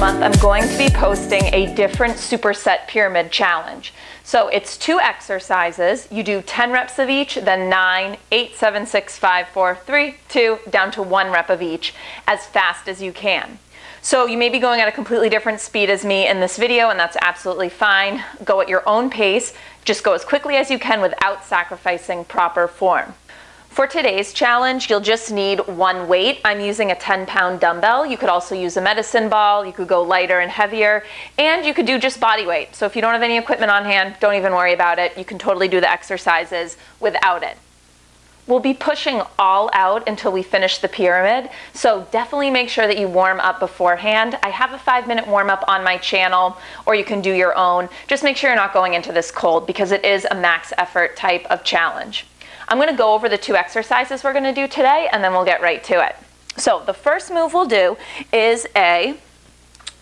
month, I'm going to be posting a different superset pyramid challenge. So it's 2 exercises. You do 10 reps of each, then 9, 8, 7, 6, 5, 4, 3, 2, down to 1 rep of each as fast as you can. So you may be going at a completely different speed as me in this video, and that's absolutely fine. Go at your own pace. Just go as quickly as you can without sacrificing proper form. For today's challenge, you'll just need 1 weight. I'm using a 10-pound dumbbell. You could also use a medicine ball. You could go lighter and heavier, and you could do just body weight. So if you don't have any equipment on hand, don't even worry about it. You can totally do the exercises without it. We'll be pushing all out until we finish the pyramid, so definitely make sure that you warm up beforehand. I have a 5-minute warm-up on my channel, or you can do your own. Just make sure you're not going into this cold, because it is a max effort type of challenge. I'm going to go over the 2 exercises we're going to do today, and then we'll get right to it. So the first move we'll do is a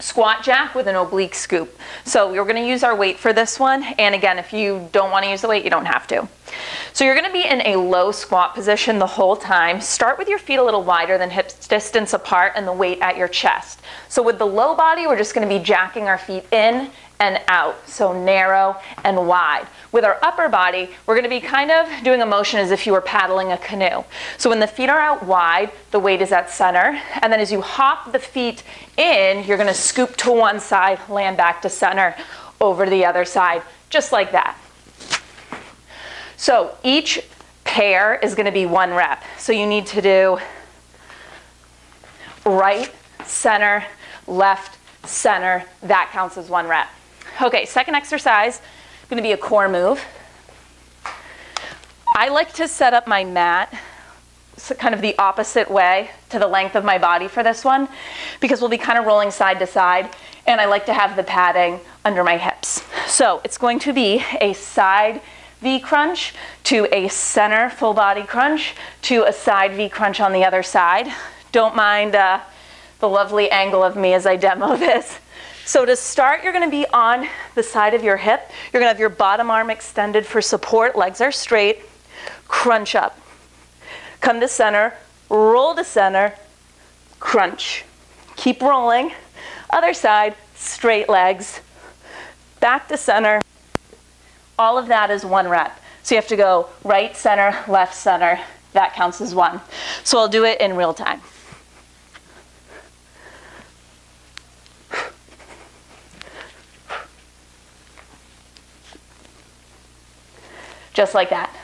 squat jack with an oblique scoop. So we're going to use our weight for this one, and again, if you don't want to use the weight, you don't have to. So you're going to be in a low squat position the whole time. Start with your feet a little wider than hip distance apart and the weight at your chest. So with the low body, we're just going to be jacking our feet in and out, so narrow and wide. With our upper body, we're going to be kind of doing a motion as if you were paddling a canoe. So when the feet are out wide, the weight is at center, and then as you hop the feet in, you're going to scoop to one side, land back to center, over to the other side, just like that. So each pair is going to be 1 rep. So you need to do right, center, left, center. That counts as 1 rep. Okay, second exercise, going to be a core move. I like to set up my mat so kind of the opposite way to the length of my body for this one, because we'll be kind of rolling side to side, and I like to have the padding under my hips. So it's going to be a side V crunch to a center full body crunch to a side V crunch on the other side. Don't mind the lovely angle of me as I demo this. So to start, you're going to be on the side of your hip. You're going to have your bottom arm extended for support. Legs are straight. Crunch up. Come to center. Roll to center. Crunch. Keep rolling. Other side. Straight legs. Back to center. All of that is 1 rep. So you have to go right, center, left, center. That counts as 1. So I'll do it in real time. Just like that.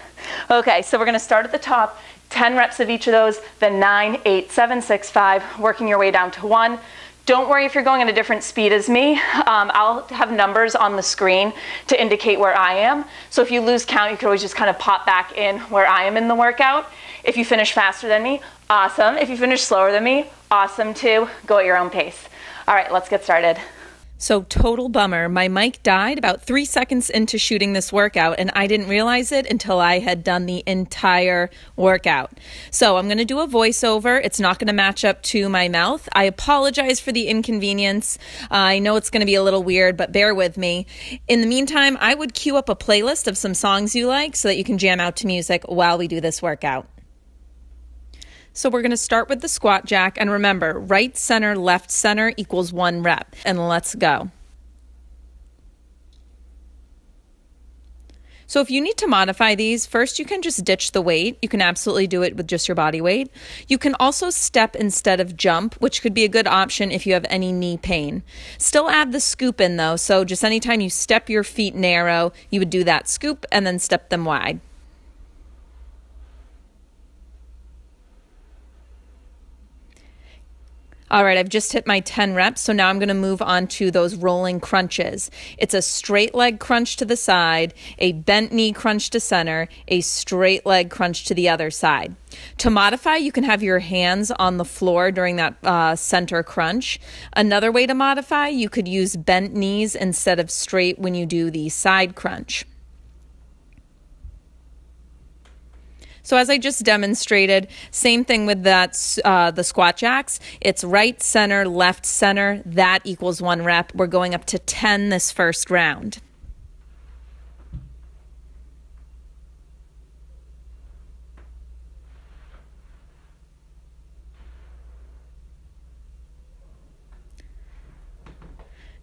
Okay, so we're going to start at the top, 10 reps of each of those, then 9, 8, 7, 6, 5, working your way down to 1. Don't worry if you're going at a different speed as me. I'll have numbers on the screen to indicate where I am. So if you lose count, you can always just kind of pop back in where I am in the workout. If you finish faster than me, awesome. If you finish slower than me, awesome too. Go at your own pace. All right, let's get started. So total bummer, my mic died about 3 seconds into shooting this workout, and I didn't realize it until I had done the entire workout. So I'm going to do a voiceover. It's not going to match up to my mouth. I apologize for the inconvenience. I know it's going to be a little weird, but bear with me. In the meantime, I would queue up a playlist of some songs you like so that you can jam out to music while we do this workout. So we're going to start with the squat jack, and remember, right center, left center equals 1 rep, and let's go. So if you need to modify these, first you can just ditch the weight. You can absolutely do it with just your body weight. You can also step instead of jump, which could be a good option if you have any knee pain. Still add the scoop in though, so just anytime you step your feet narrow, you would do that scoop and then step them wide. All right, I've just hit my 10 reps, so now I'm going to move on to those rolling crunches. It's a straight leg crunch to the side, a bent knee crunch to center, a straight leg crunch to the other side. To modify, you can have your hands on the floor during that center crunch. Another way to modify, you could use bent knees instead of straight when you do the side crunch. So as I just demonstrated, same thing with that, the squat jacks. It's right, center, left, center. That equals 1 rep. We're going up to 10 this first round.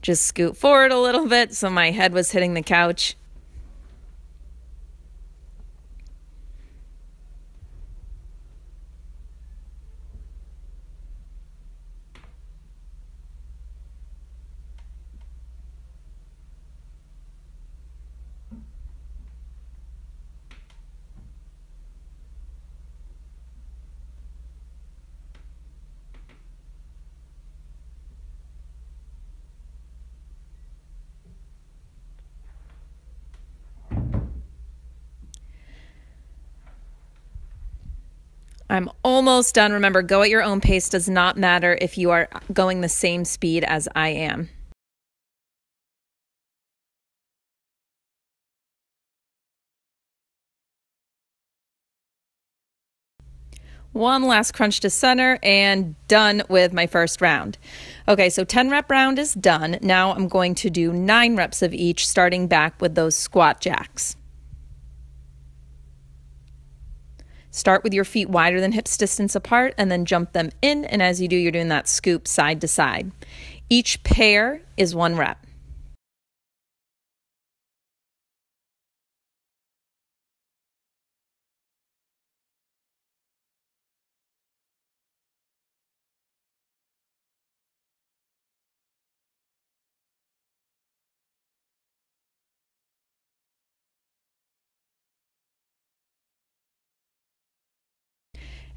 just scoot forward a little bit so my head was hitting the couch. I'm almost done. Remember, go at your own pace. Does not matter if you are going the same speed as I am. One last crunch to center and done with my first round. Okay, so 10 rep round is done. Now I'm going to do 9 reps of each, starting back with those squat jacks. Start with your feet wider than hips distance apart and then jump them in, and as you do, you're doing that scoop side to side. Each pair is 1 rep.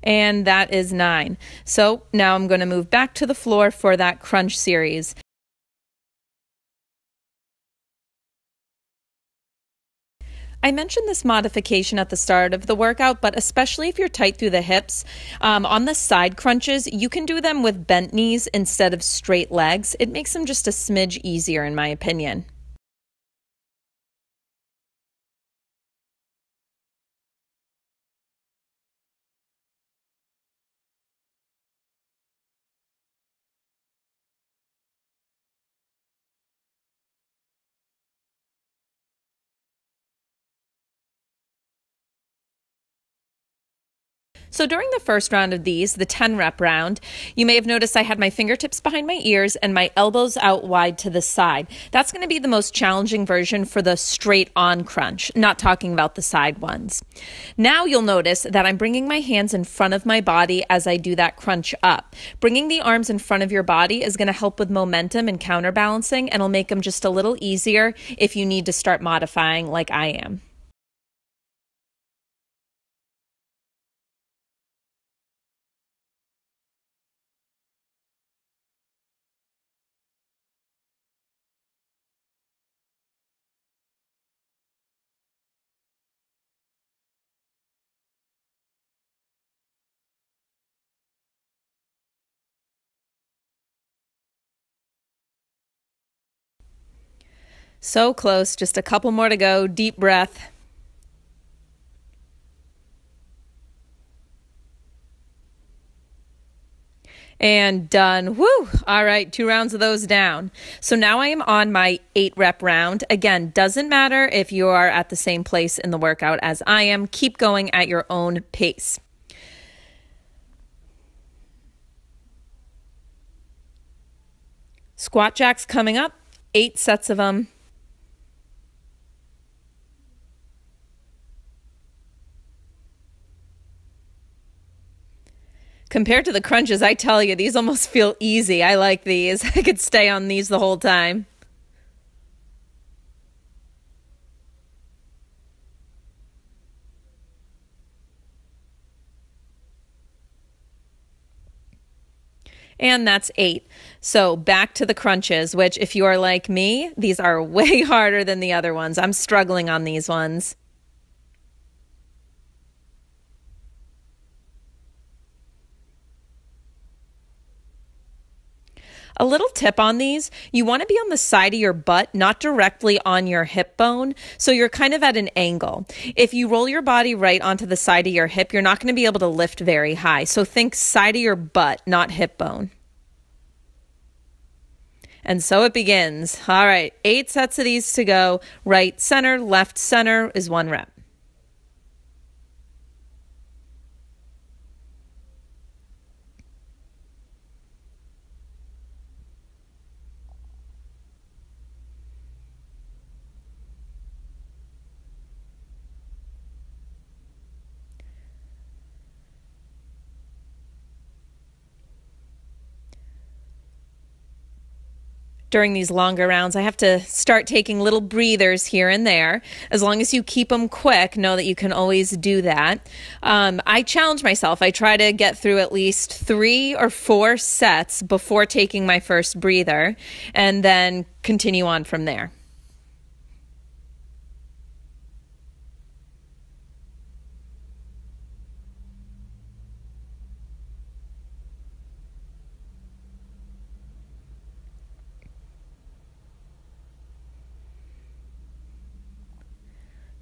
And that is 9. So now I'm going to move back to the floor for that crunch series. I mentioned this modification at the start of the workout, but especially if you're tight through the hips, on the side crunches, you can do them with bent knees instead of straight legs. It makes them just a smidge easier, in my opinion. So during the first round of these, the 10 rep round, you may have noticed I had my fingertips behind my ears and my elbows out wide to the side. That's going to be the most challenging version for the straight on crunch, not talking about the side ones. Now you'll notice that I'm bringing my hands in front of my body as I do that crunch up. Bringing the arms in front of your body is going to help with momentum and counterbalancing, and it'll make them just a little easier if you need to start modifying like I am. So close, just a couple more to go. Deep breath. And done. Woo! All right, 2 rounds of those down. So now I am on my 8 rep round. Again, doesn't matter if you are at the same place in the workout as I am. Keep going at your own pace. Squat jacks coming up, 8 sets of them. Compared to the crunches, I tell you, these almost feel easy. I like these. I could stay on these the whole time. And that's 8. So back to the crunches, which if you are like me, these are way harder than the other ones. I'm struggling on these ones. A little tip on these, you want to be on the side of your butt, not directly on your hip bone, so you're kind of at an angle. If you roll your body right onto the side of your hip, you're not going to be able to lift very high. So think side of your butt, not hip bone. And so it begins. All right, 8 sets of these to go. Right center, left center is 1 rep. during these longer rounds, I have to start taking little breathers here and there. As long as you keep them quick, know that you can always do that. I challenge myself. I try to get through at least 3 or 4 sets before taking my first breather, and then continue on from there.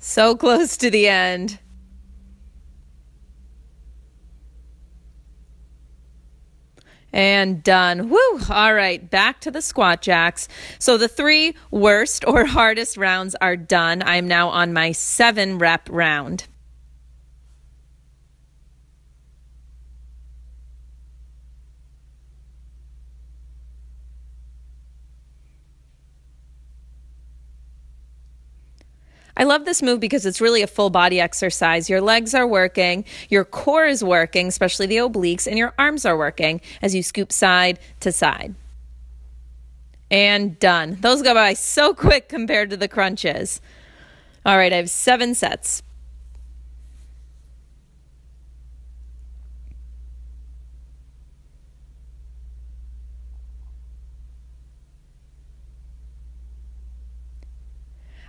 So close to the end. And done. Woo! All right, back to the squat jacks. So the 3 worst or hardest rounds are done. I'm now on my 7-rep round. I love this move because it's really a full body exercise. Your legs are working, your core is working, especially the obliques, and your arms are working as you scoop side to side. And done. Those go by so quick compared to the crunches. All right, I have 7 sets.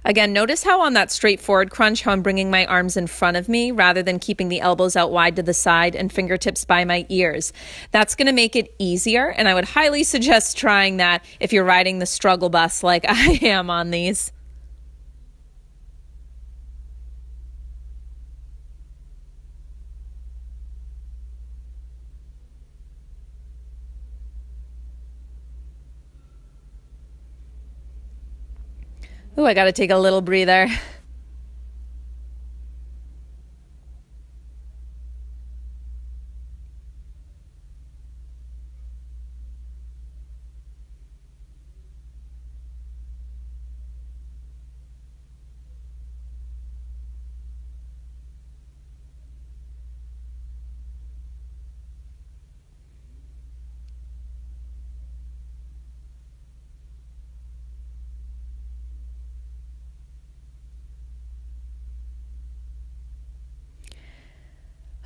Again, notice how on that straightforward crunch, how I'm bringing my arms in front of me rather than keeping the elbows out wide to the side and fingertips by my ears. That's going to make it easier, and I would highly suggest trying that if you're riding the struggle bus like I am on these. Ooh, I gotta take a little breather.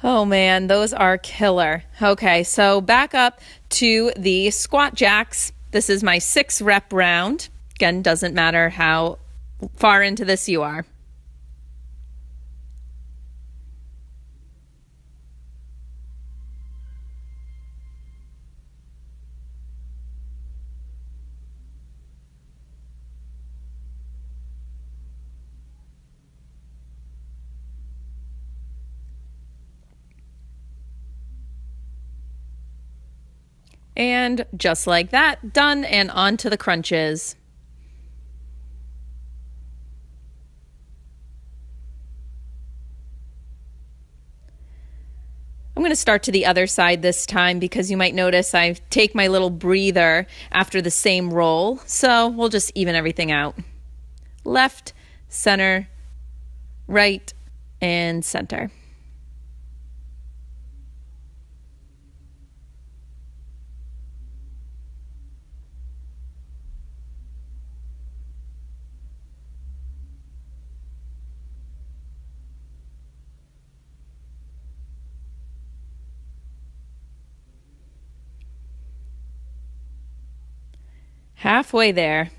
Oh man, those are killer. Okay, so back up to the squat jacks. This is my 6-rep round. Again, doesn't matter how far into this you are. And just like that, done, and on to the crunches. I'm going to start to the other side this time because you might notice I take my little breather after the same roll. So we'll just even everything out. Left, center, right, and center. Halfway there.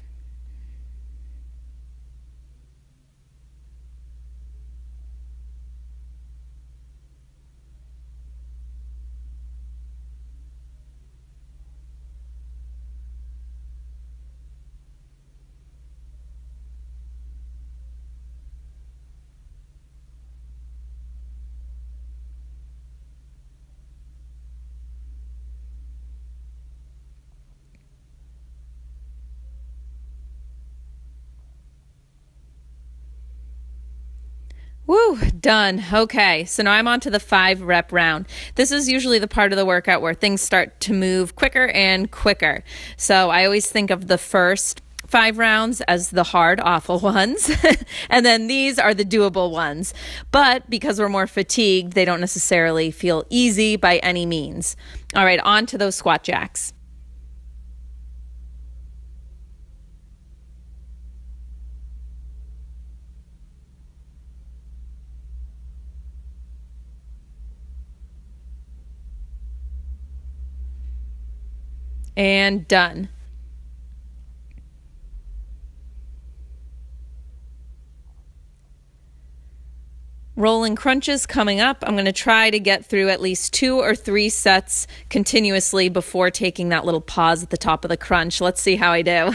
Woo, done. Okay, so now I'm on to the 5-rep round. This is usually the part of the workout where things start to move quicker and quicker. So I always think of the first 5 rounds as the hard, awful ones. And then these are the doable ones. But because we're more fatigued, they don't necessarily feel easy by any means. All right, on to those squat jacks. and done. Rolling crunches coming up. I'm going to try to get through at least 2 or 3 sets continuously before taking that little pause at the top of the crunch. Let's see how I do.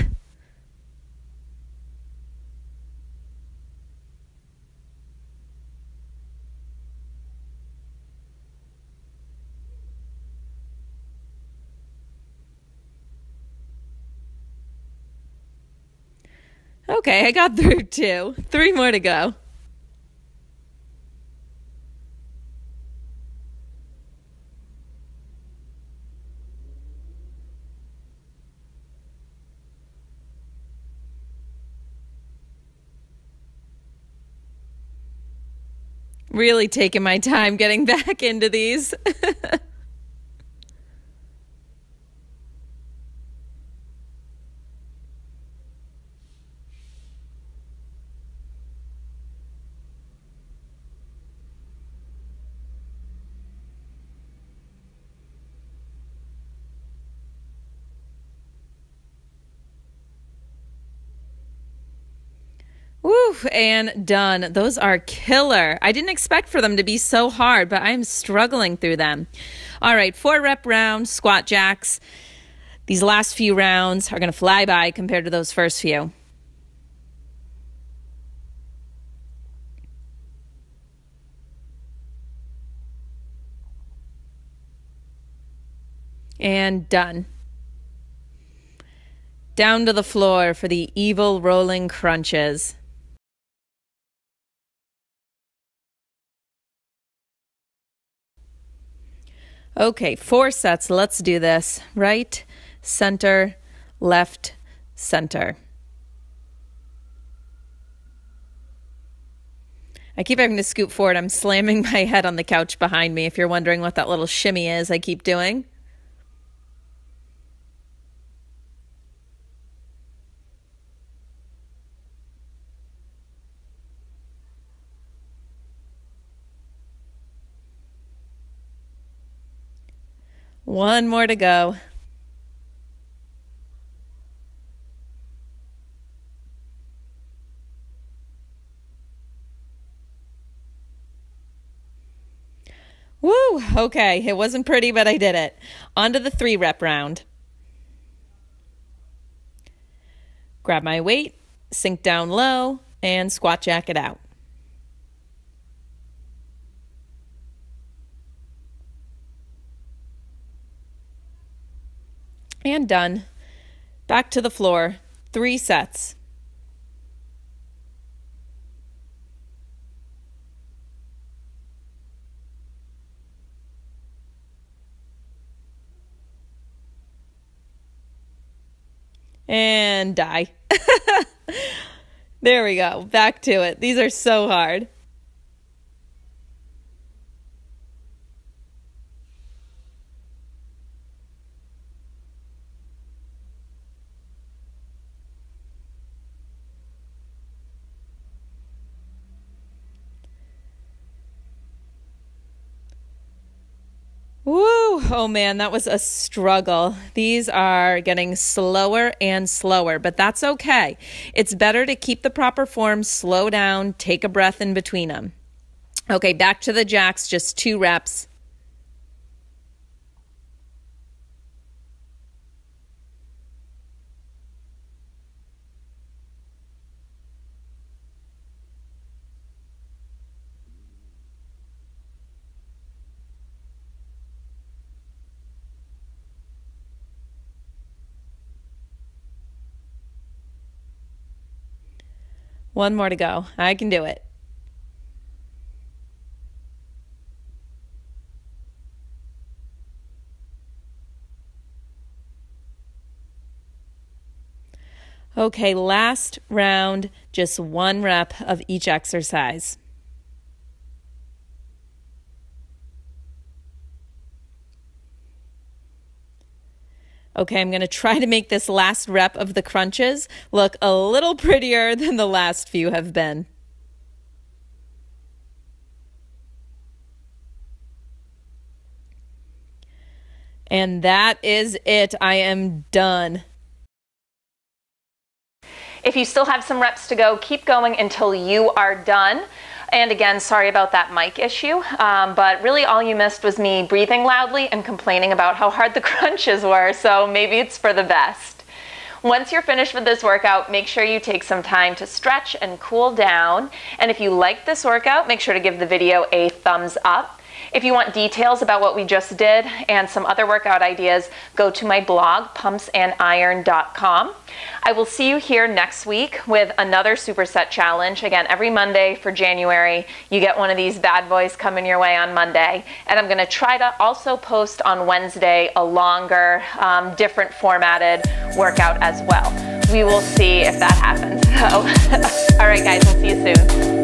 Okay, I got through 2. 3 more to go. Really taking my time getting back into these. Woo, and done. Those are killer. I didn't expect for them to be so hard, but I'm struggling through them. All right, 4-rep round, squat jacks. These last few rounds are gonna fly by compared to those first few. And done. Down to the floor for the evil rolling crunches. Okay, 4 sets, let's do this. Right, center, left, center. I keep having to scoop forward. I'm slamming my head on the couch behind me. If you're wondering what that little shimmy is I keep doing. One more to go. Woo, okay, it wasn't pretty, but I did it. On to the 3-rep round. Grab my weight, sink down low, and squat jack it out. And done. Back to the floor. 3 sets. And die. There we go. Back to it. These are so hard. Woo, oh man, that was a struggle. These are getting slower and slower, but that's okay. It's better to keep the proper form, slow down, take a breath in between them. Okay, back to the jacks, just 2 reps. One more to go. I can do it. Okay, last round, just 1 rep of each exercise. Okay, I'm going to try to make this last rep of the crunches look a little prettier than the last few have been. And that is it. I am done. If you still have some reps to go, keep going until you are done. And again, sorry about that mic issue, but really all you missed was me breathing loudly and complaining about how hard the crunches were, so maybe it's for the best. Once you're finished with this workout, make sure you take some time to stretch and cool down. And if you like this workout, make sure to give the video a thumbs up. If you want details about what we just did and some other workout ideas, go to my blog, pumpsandiron.com. I will see you here next week with another superset challenge. Again, every Monday for January, you get one of these bad boys coming your way on Monday. And I'm gonna try to also post on Wednesday a longer, different formatted workout as well. We will see if that happens. So, all right guys, we'll see you soon.